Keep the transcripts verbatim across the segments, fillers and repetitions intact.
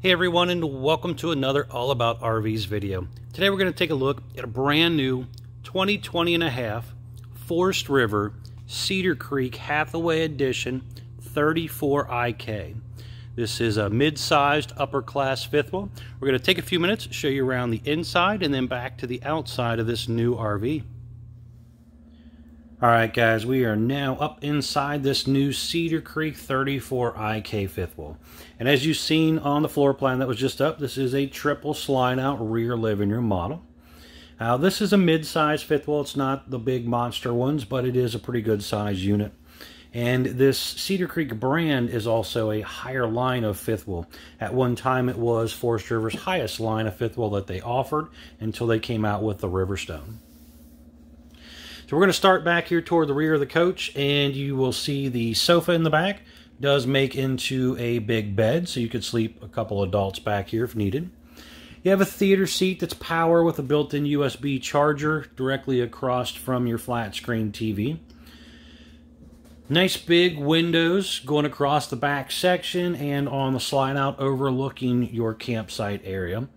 Hey everyone, and welcome to another All About R Vs video. Today we're going to take a look at a brand new twenty twenty and a half Forest River Cedar Creek Hathaway Edition thirty-four I K. This is a mid-sized upper class fifth wheel. We're going to take a few minutes, show you around the inside and then back to the outside of this new R V. Alright guys, we are now up inside this new Cedar Creek thirty-four I K fifth wheel. And as you've seen on the floor plan that was just up, this is a triple slide out rear living room model. Now this is a mid-size fifth wheel. It's not the big monster ones, but it is a pretty good size unit. And this Cedar Creek brand is also a higher line of fifth wheel. At one time it was Forest River's highest line of fifth wheel that they offered until they came out with the Riverstone. So we're going to start back here toward the rear of the coach, and you will see the sofa in the back does make into a big bed, so you could sleep a couple adults back here if needed. You have a theater seat that's power with a built-in U S B charger directly across from your flat screen T V. Nice big windows going across the back section and on the slide out overlooking your campsite area.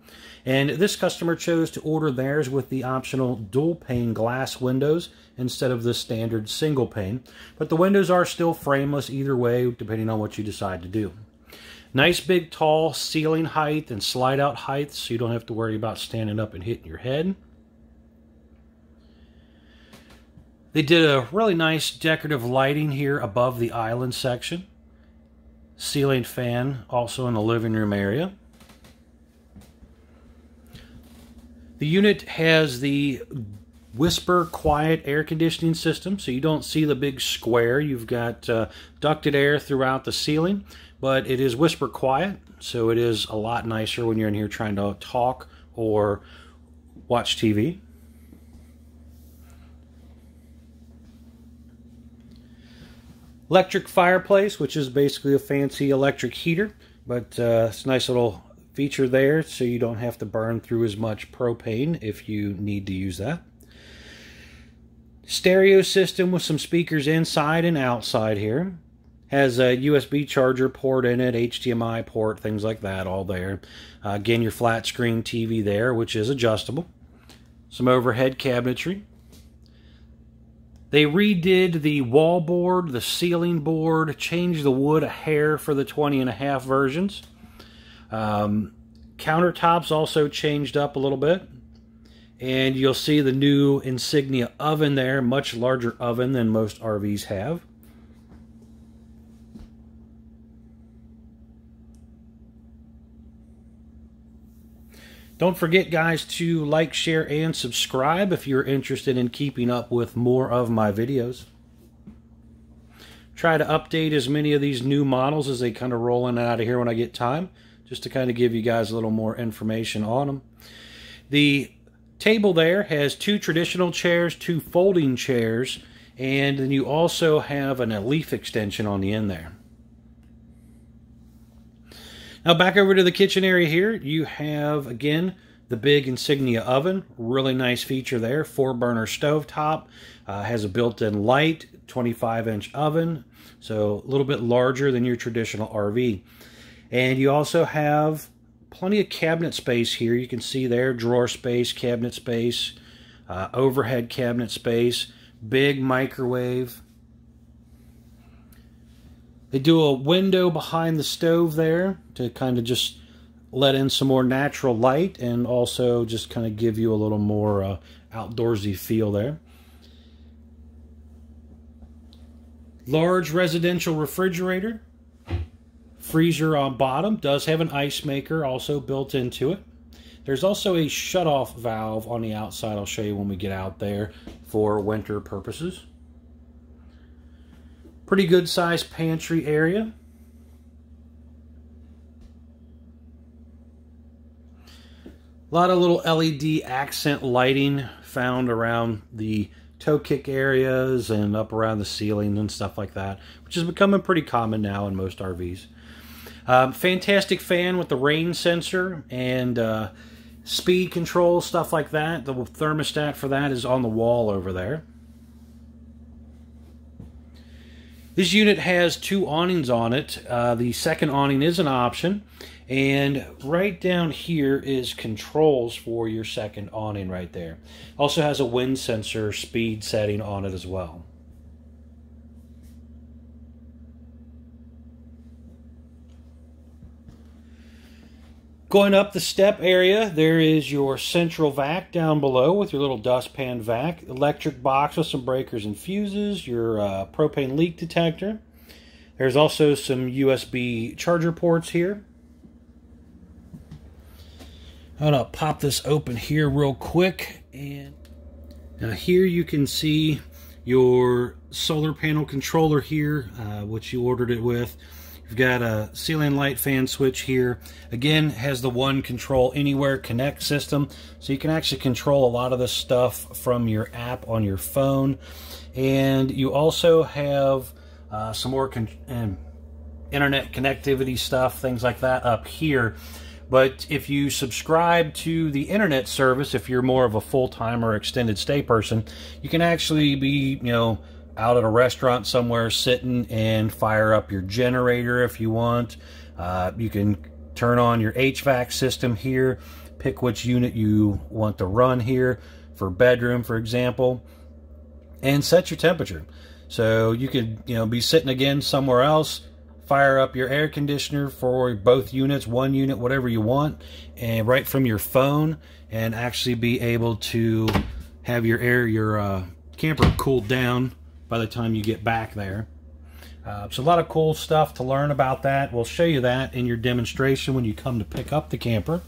And this customer chose to order theirs with the optional dual pane glass windows instead of the standard single pane. But the windows are still frameless either way, depending on what you decide to do. Nice big tall ceiling height and slide out height, so you don't have to worry about standing up and hitting your head. They did a really nice decorative lighting here above the island section. Ceiling fan also in the living room area. The unit has the Whisper quiet air conditioning system, so you don't see the big square. You've got uh, ducted air throughout the ceiling, but it is Whisper quiet, so it is a lot nicer when you're in here trying to talk or watch T V. Electric fireplace, which is basically a fancy electric heater, but uh, it's a nice little feature there, so you don't have to burn through as much propane if you need to use that. Stereo system with some speakers inside and outside here. Has a U S B charger port in it, H D M I port, things like that, all there. Uh, again, your flat screen T V there, which is adjustable. Some overhead cabinetry. They redid the wall board, the ceiling board, changed the wood a hair for the twenty and a half versions. Um, countertops also changed up a little bit, and you'll see the new Insignia oven there, much larger oven than most R Vs have. Don't forget guys to like, share, and subscribe if you're interested in keeping up with more of my videos. Try to update as many of these new models as they kind of roll in and out of here when I get time, just to kind of give you guys a little more information on them. The table there has two traditional chairs, two folding chairs, and then you also have an, a leaf extension on the end there. Now back over to the kitchen area here, you have, again, the big Insignia oven. Really nice feature there. Four burner stovetop, uh, has a built-in light, twenty-five inch oven, so a little bit larger than your traditional R V. And you also have plenty of cabinet space here. You can see there, drawer space, cabinet space, uh, overhead cabinet space, big microwave. They do a window behind the stove there to kind of just let in some more natural light and also just kind of give you a little more uh, outdoorsy feel there. Large residential refrigerator. Freezer on bottom, does have an ice maker also built into it. There's also a shutoff valve on the outside, I'll show you when we get out there, for winter purposes. Pretty good sized pantry area. A lot of little L E D accent lighting found around the toe kick areas and up around the ceiling and stuff like that, which is becoming pretty common now in most R Vs. Um, fantastic fan with the rain sensor and uh, speed control, stuff like that. The thermostat for that is on the wall over there. This unit has two awnings on it. Uh, the second awning is an option, and right down here is controls for your second awning right there. Also has a wind sensor speed setting on it as well. Going up the step area, there is your central vac down below with your little dustpan vac, electric box with some breakers and fuses, your uh, propane leak detector. There's also some U S B charger ports here. I'm gonna pop this open here real quick, and now here you can see your solar panel controller here, uh, which you ordered it with. You've got a ceiling light fan switch here. Again, has the One Control Anywhere Connect system, so you can actually control a lot of this stuff from your app on your phone. And you also have uh, some more con um, internet connectivity stuff, things like that up here. But if you subscribe to the internet service, if you're more of a full-time or extended stay person, you can actually be, you know, out at a restaurant somewhere sitting and fire up your generator if you want. Uh, you can turn on your H V A C system here, pick which unit you want to run here for bedroom, for example, and set your temperature. So you could, you know, be sitting again somewhere else, fire up your air conditioner for both units, one unit, whatever you want, and right from your phone, and actually be able to have your air, your uh, camper cooled down by the time you get back there. Uh, so a lot of cool stuff to learn about that. We'll show you that in your demonstration when you come to pick up the camper.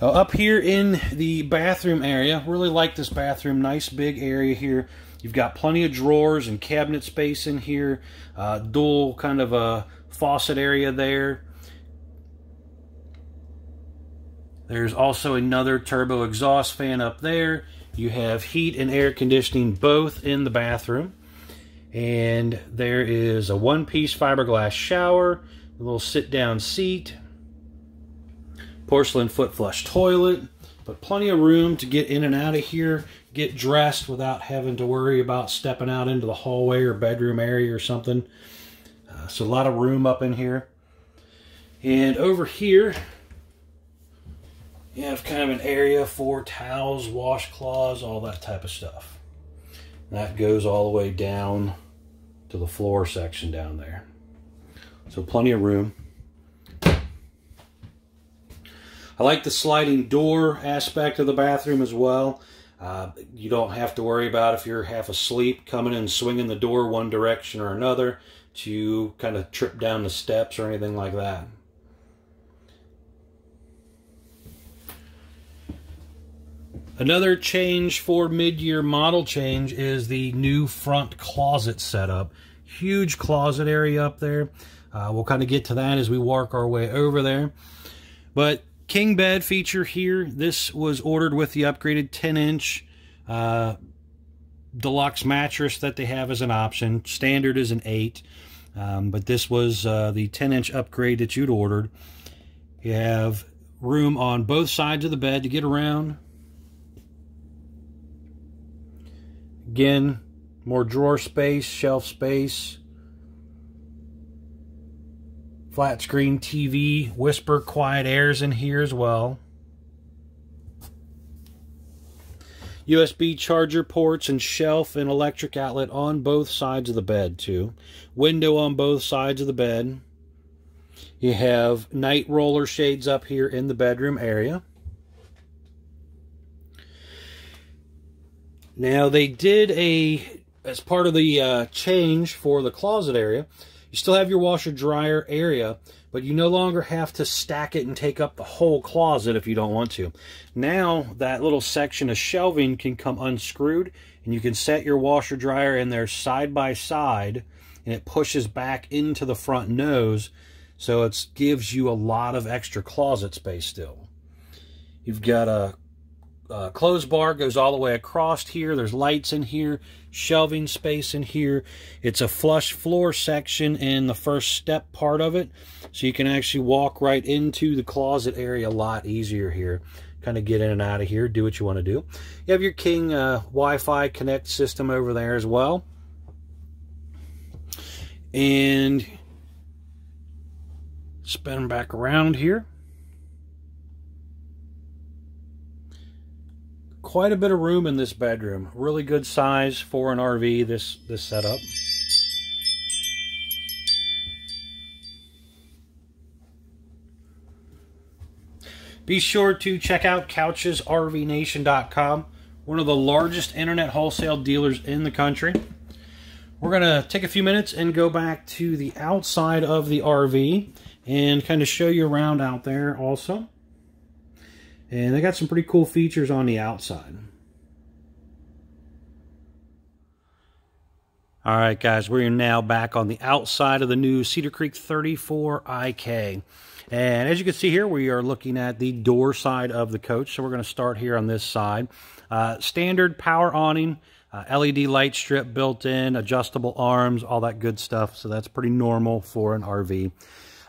Now, up here in the bathroom area, really like this bathroom, nice big area here. You've got plenty of drawers and cabinet space in here, uh, dual kind of a faucet area there. There's also another turbo exhaust fan up there. You have heat and air conditioning both in the bathroom. And there is a one-piece fiberglass shower, a little sit-down seat, porcelain foot flush toilet, but plenty of room to get in and out of here, get dressed without having to worry about stepping out into the hallway or bedroom area or something. Uh, so a lot of room up in here. And over here, you have kind of an area for towels, washcloths, all that type of stuff. And that goes all the way down to the floor section down there. So plenty of room. I like the sliding door aspect of the bathroom as well. Uh, you don't have to worry about if you're half asleep coming in and swinging the door one direction or another to kind of trip down the steps or anything like that. Another change for mid-year model change is the new front closet setup. Huge closet area up there. Uh, we'll kind of get to that as we work our way over there. But king bed feature here. This was ordered with the upgraded ten inch uh, deluxe mattress that they have as an option. Standard is an eight, um, but this was uh, the ten inch upgrade that you'd ordered. You have room on both sides of the bed to get around. Again, more drawer space, shelf space, flat screen T V, Whisper Quiet Air's in here as well. U S B charger ports and shelf and electric outlet on both sides of the bed too. Window on both sides of the bed. You have night roller shades up here in the bedroom area. Now they did a, as part of the uh, change for the closet area, you still have your washer dryer area, but you no longer have to stack it and take up the whole closet if you don't want to. Now that little section of shelving can come unscrewed and you can set your washer dryer in there side by side, and it pushes back into the front nose, so it gives you a lot of extra closet space still. You've got a Uh, clothes bar, goes all the way across here. There's lights in here, shelving space in here. It's a flush floor section in the first step part of it, so you can actually walk right into the closet area a lot easier here. Kind of get in and out of here, do what you want to do. You have your King uh, Wi-Fi Connect system over there as well. and spin back around here. Quite a bit of room in this bedroom. Really good size for an R V, this, this setup. Be sure to check out couches R V nation dot com, one of the largest internet wholesale dealers in the country. We're going to take a few minutes and go back to the outside of the R V and kind of show you around out there also. And they got some pretty cool features on the outside. All right, guys, we're now back on the outside of the new Cedar Creek thirty-four I K. And as you can see here, we are looking at the door side of the coach. So we're going to start here on this side. Uh, standard power awning, uh, L E D light strip built in, adjustable arms, all that good stuff. So that's pretty normal for an R V.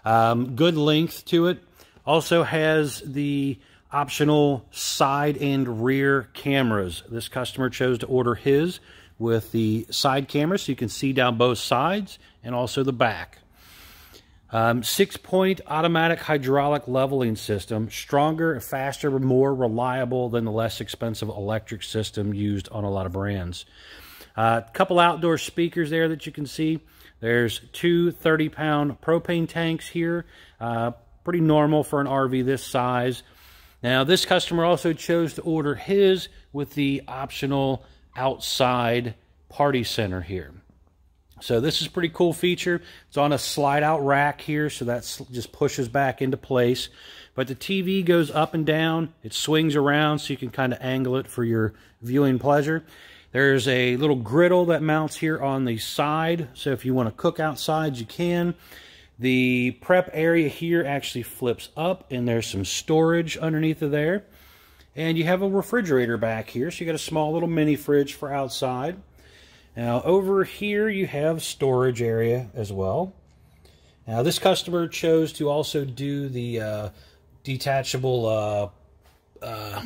Um, good length to it. Also has the optional side and rear cameras. This customer chose to order his with the side camera so you can see down both sides and also the back. Um, six-point automatic hydraulic leveling system, stronger, faster, more reliable than the less expensive electric system used on a lot of brands. A uh, couple outdoor speakers there that you can see. There's two thirty pound propane tanks here. Uh, pretty normal for an R V this size. Now, this customer also chose to order his with the optional outside party center here. So this is a pretty cool feature. It's on a slide-out rack here, so that just pushes back into place. But the T V goes up and down. It swings around, so you can kind of angle it for your viewing pleasure. There's a little griddle that mounts here on the side, so if you want to cook outside, you can. The prep area here actually flips up, and there's some storage underneath of there. And you have a refrigerator back here, so you got a small little mini fridge for outside. Now, over here, you have storage area as well. Now, this customer chose to also do the uh, detachable uh, uh,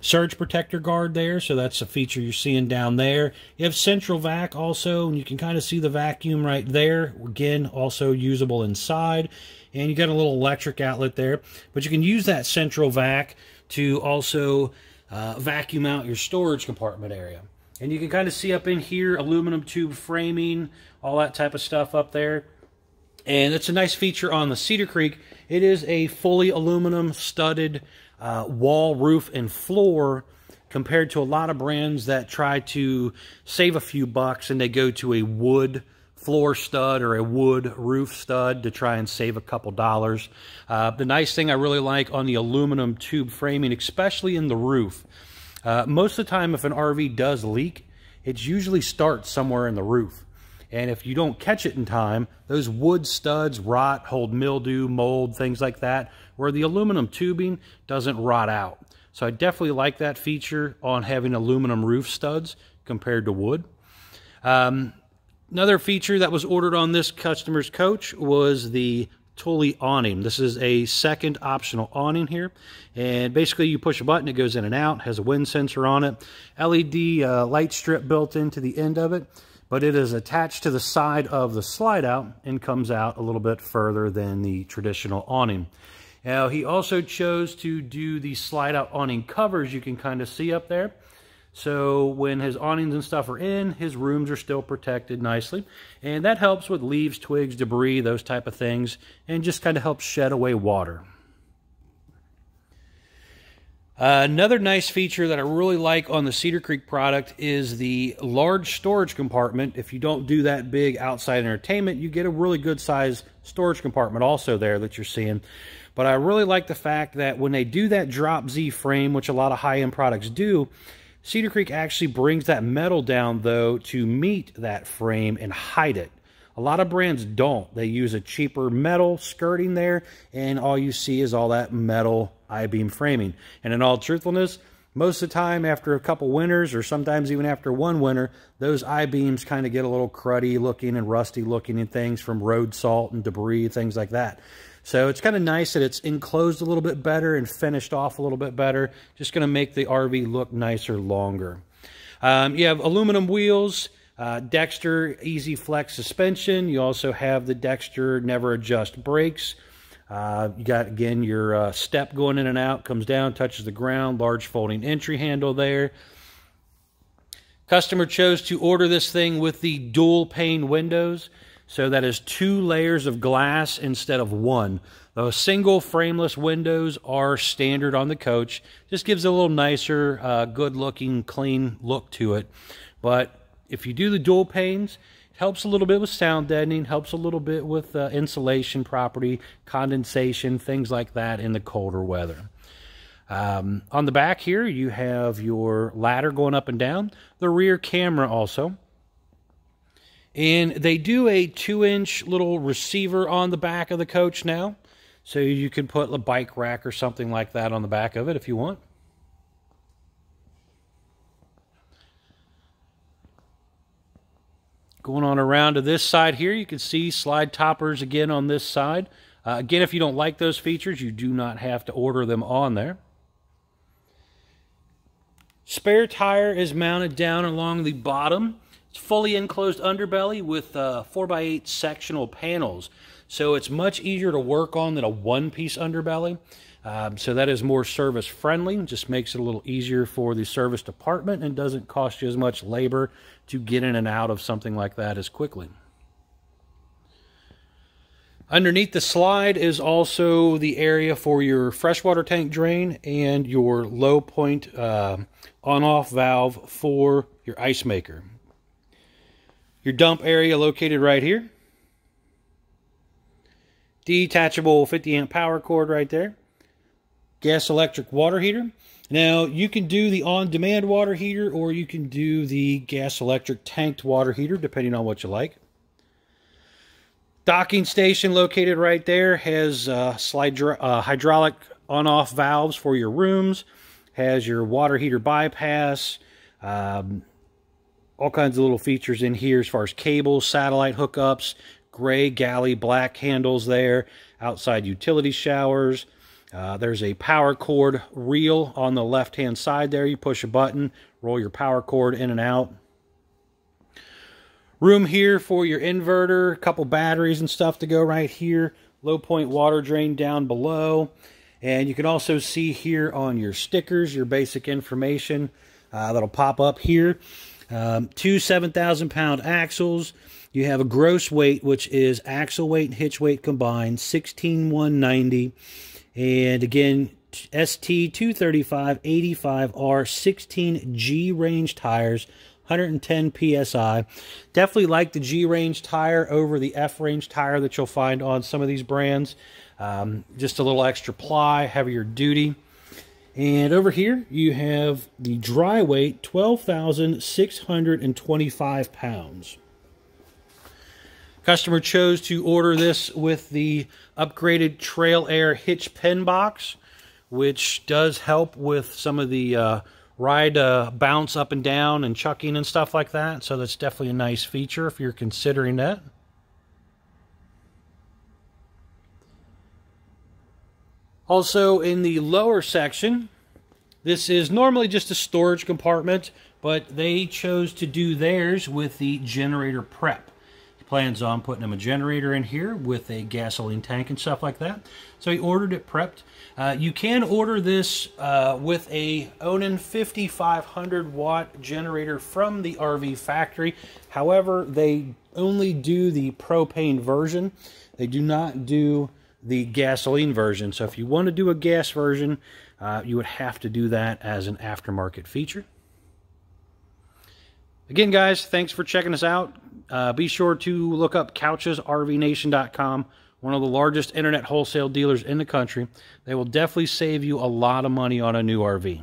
surge protector guard there, so that's a feature you're seeing down there. You have central vac also, and you can kind of see the vacuum right there. Again, also usable inside. And you got a little electric outlet there, but you can use that central vac to also uh, vacuum out your storage compartment area. And you can kind of see up in here, aluminum tube framing, all that type of stuff up there. And it's a nice feature on the Cedar Creek. It is a fully aluminum studded uh, wall, roof, and floor compared to a lot of brands that try to save a few bucks and they go to a wood floor stud or a wood roof stud to try and save a couple dollars. Uh, the nice thing I really like on the aluminum tube framing, especially in the roof, uh, most of the time if an R V does leak, it usually starts somewhere in the roof. And if you don't catch it in time, those wood studs rot, hold mildew, mold, things like that, where the aluminum tubing doesn't rot out. So I definitely like that feature on having aluminum roof studs compared to wood. Um, another feature that was ordered on this customer's coach was the Tully awning. This is a second optional awning here, and basically you push a button, it goes in and out, has a wind sensor on it, L E D uh, light strip built into the end of it. But it is attached to the side of the slide out and comes out a little bit further than the traditional awning. Now, he also chose to do the slide out awning covers you can kind of see up there. So when his awnings and stuff are in, his rooms are still protected nicely. And that helps with leaves, twigs, debris, those type of things, and just kind of helps shed away water. Uh, another nice feature that I really like on the Cedar Creek product is the large storage compartment. If you don't do that big outside entertainment, you get a really good size storage compartment also there that you're seeing. But I really like the fact that when they do that drop Z frame, which a lot of high-end products do, Cedar Creek actually brings that metal down, though, to meet that frame and hide it. A lot of brands don't. They use a cheaper metal skirting there, and all you see is all that metal I-beam framing. And in all truthfulness, most of the time after a couple winters, or sometimes even after one winter, those I-beams kind of get a little cruddy looking and rusty looking and things from road salt and debris, things like that. So it's kind of nice that it's enclosed a little bit better and finished off a little bit better. Just going to make the R V look nicer longer. Um, you have aluminum wheels, Uh, Dexter Easy Flex suspension. You also have the Dexter Never Adjust brakes. Uh, you got, again, your uh, step going in and out, comes down, touches the ground, large folding entry handle there. Customer chose to order this thing with the dual pane windows. So that is two layers of glass instead of one. Those single frameless windows are standard on the coach. Just gives it a little nicer, uh, good looking, clean look to it. But if you do the dual panes, it helps a little bit with sound deadening, helps a little bit with uh, insulation property, condensation, things like that in the colder weather. Um, on the back here, you have your ladder going up and down, the rear camera also. And they do a two inch little receiver on the back of the coach now. So you can put a bike rack or something like that on the back of it if you want. Going on around to this side here, you can see slide toppers again on this side. Uh, again, if you don't like those features, you do not have to order them on there. Spare tire is mounted down along the bottom. It's fully enclosed underbelly with uh, four by eight sectional panels. So it's much easier to work on than a one-piece underbelly. Um, so that is more service friendly, just makes it a little easier for the service department and doesn't cost you as much labor to get in and out of something like that as quickly. Underneath the slide is also the area for your freshwater tank drain and your low point uh, on-off valve for your ice maker. Your dump area located right here. Detachable fifty amp power cord right there. Gas electric water heater. Now you can do the on-demand water heater or you can do the gas electric tanked water heater depending on what you like. Docking station located right there has uh, slide uh, hydraulic on-off valves for your rooms, has your water heater bypass, um, all kinds of little features in here as far as cables, satellite hookups, gray, galley, black handles there, outside utility showers. Uh, there's a power cord reel on the left-hand side there. You push a button, roll your power cord in and out. Room here for your inverter, a couple batteries and stuff to go right here. Low point water drain down below. And you can also see here on your stickers, your basic information uh, that'll pop up here. Um, two seven thousand pound axles. You have a gross weight, which is axle weight and hitch weight combined, sixteen thousand one hundred ninety. And again, S T two thirty-five eighty-five R sixteen G range tires. one hundred ten P S I. Definitely like the G range tire over the F range tire that you'll find on some of these brands. Um, just a little extra ply, heavier duty. And over here you have the dry weight, twelve thousand six hundred twenty-five pounds. Customer chose to order this with the upgraded Trail Air hitch pin box, which does help with some of the uh, ride uh, bounce up and down and chucking and stuff like that. So that's definitely a nice feature if you're considering that. Also in the lower section, this is normally just a storage compartment, but they chose to do theirs with the generator prep. He plans on putting him a generator in here with a gasoline tank and stuff like that. So he ordered it prepped. Uh, you can order this uh, with a Onan fifty-five hundred watt generator from the R V factory. However, they only do the propane version. They do not do the gasoline version. So if you want to do a gas version, uh, you would have to do that as an aftermarket feature. Again, guys, thanks for checking us out. Uh, be sure to look up couches R V nation dot com. One of the largest internet wholesale dealers in the country. They will definitely save you a lot of money on a new R V.